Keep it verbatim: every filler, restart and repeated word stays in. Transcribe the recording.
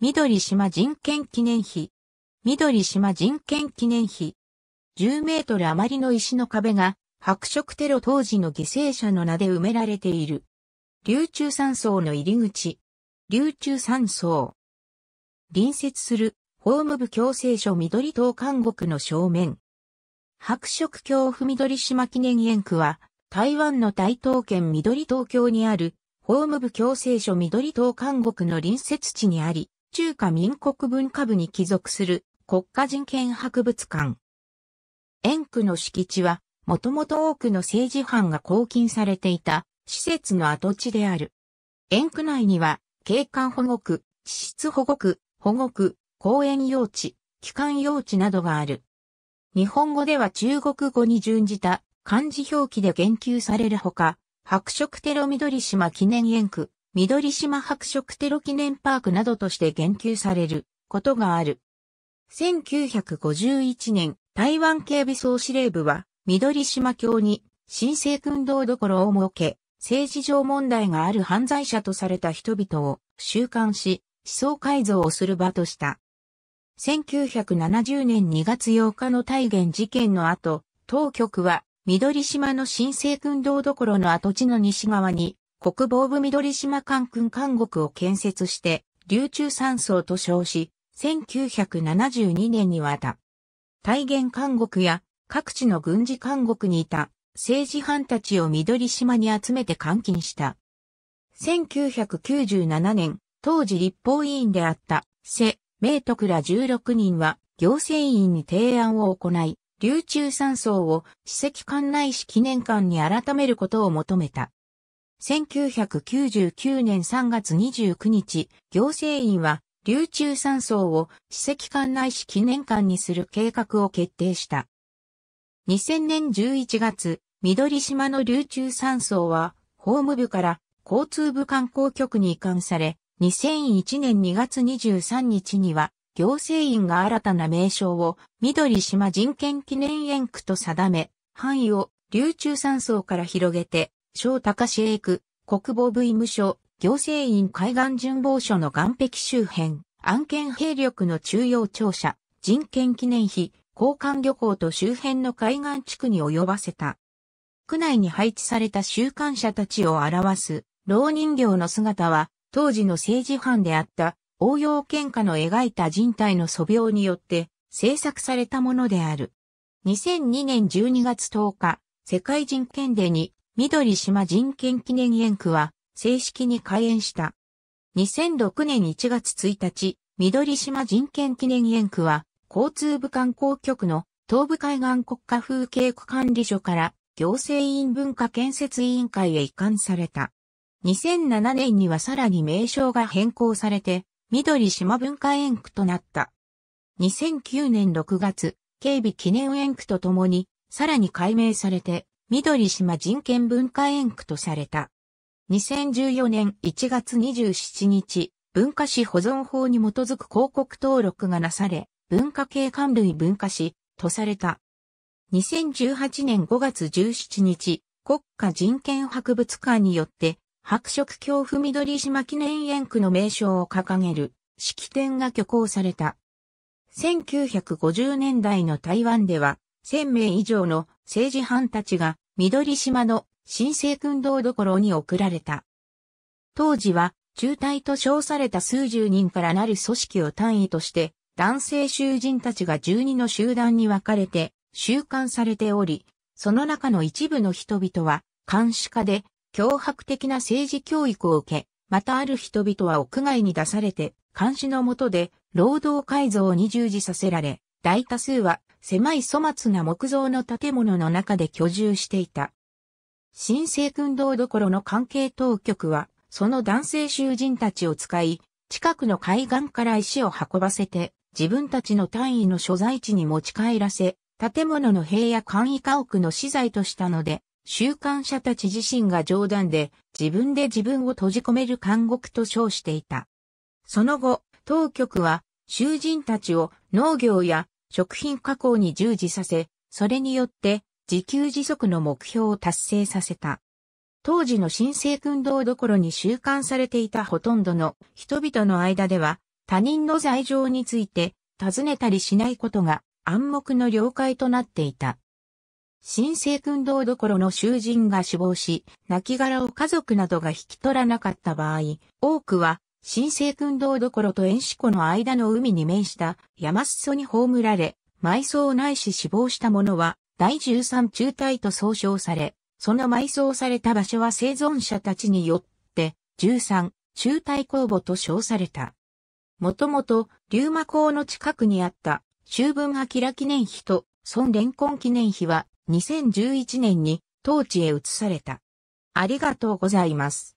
緑島人権記念碑。緑島人権記念碑。じゅうメートル余りの石の壁が、白色テロ当時の犠牲者の名で埋められている。竜中山荘の入り口。竜中山荘。隣接する、法務部矯正所緑東監獄の正面。白色恐怖緑島記念園区は、台湾の台東県緑東京にある、法務部矯正所緑東監獄の隣接地にあり、中華民国文化部に帰属する国家人権博物館。園区の敷地は、もともと多くの政治犯が拘禁されていた施設の跡地である。園区内には、景観保護区、地質保護区、保護区、公園用地、機関用地などがある。日本語では中国語に準じた漢字表記で言及されるほか、白色テロ緑島記念園区、緑島白色テロ記念パークなどとして言及されることがある。せんきゅうひゃくごじゅういちねん、台湾警備総司令部は緑島郷に新生訓導所を設け、政治上問題がある犯罪者とされた人々を収監し、思想改造をする場とした。せんきゅうひゃくななじゅうねんにがつようかの泰源事件の後、当局は緑島の新生訓導所の跡地の西側に、国防部緑島艦訓監獄を建設して、竜中山荘と称し、せんきゅうひゃくななじゅうにねんにはあった。泰源監獄や各地の軍事監獄にいた政治犯たちを緑島に集めて監禁した。せんきゅうひゃくきゅうじゅうななねん、当時立法委員であった、施、明徳らじゅうろくにんは行政院に提案を行い、竜中山荘を史跡館ないし記念館に改めることを求めた。せんきゅうひゃくきゅうじゅうきゅうねんさんがつにじゅうくにち、行政院は、竜中山荘を史跡館ないし記念館にする計画を決定した。にせんねんじゅういちがつ、緑島の竜中山荘は、法務部から交通部観光局に移管され、にせんいちねんにがつにじゅうさんにちには、行政院が新たな名称を、緑島人権記念園区と定め、範囲を竜中山荘から広げて、小高市営区、国防部医務所、行政院海岸巡防署の岸壁周辺、安県兵力の中央庁舎、人権記念碑、交換漁港と周辺の海岸地区に及ばせた。区内に配置された収監者たちを表す、蝋人形の姿は、当時の政治犯であった、応用喧嘩の描いた人体の素描によって、制作されたものである。にせんにねんじゅうにがつとおか、世界人権デーに、緑島人権記念園区は正式に開園した。にせんろくねんいちがつついたち、緑島人権記念園区は交通部観光局の東部海岸国家風景区管理所から行政院文化建設委員会へ移管された。にせんななねんにはさらに名称が変更されて、緑島文化園区となった。にせんきゅうねんろくがつ、警備記念園区とともにさらに改名されて、緑島人権文化園区とされた。にせんじゅうよねんいちがつにじゅうしちにち、文化史保存法に基づく広告登録がなされ、文化景観類文化史とされた。にせんじゅうはちねんごがつじゅうしちにち、国家人権博物館によって、白色恐怖緑島記念園区の名称を掲げる式典が挙行された。せんきゅうひゃくごじゅうねんだいの台湾では、せんめいいじょうの政治犯たちが緑島の新生訓導所に送られた。当時は中隊と称された数十人からなる組織を単位として男性囚人たちがじゅうにの集団に分かれて収監されており、その中の一部の人々は監視下で脅迫的な政治教育を受け、またある人々は屋外に出されて監視の下で労働改造に従事させられ、大多数は狭い粗末な木造の建物の中で居住していた。新生訓導所の関係当局は、その男性囚人たちを使い、近くの海岸から石を運ばせて、自分たちの単位の所在地に持ち帰らせ、建物の塀や簡易家屋の資材としたので、収監者たち自身が冗談で、自分で自分を閉じ込める監獄と称していた。その後、当局は、囚人たちを農業や、食品加工に従事させ、それによって自給自足の目標を達成させた。当時の新生訓導所に収監されていたほとんどの人々の間では、他人の罪状について尋ねたりしないことが暗黙の了解となっていた。新政君堂所の囚人が死亡し、亡骸を家族などが引き取らなかった場合、多くは新政君堂所と遠視湖の間の海に面した山裾に葬られ、埋葬ないし死亡した者はだいじゅうさん中隊と総称され、その埋葬された場所は生存者たちによってじゅうさん中隊公墓と称された。もともと龍馬港の近くにあった周文彬記念碑と孫連根記念碑はにせんじゅういちねんに当地へ移された。ありがとうございます。